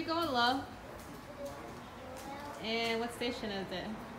you going low. And what station is it?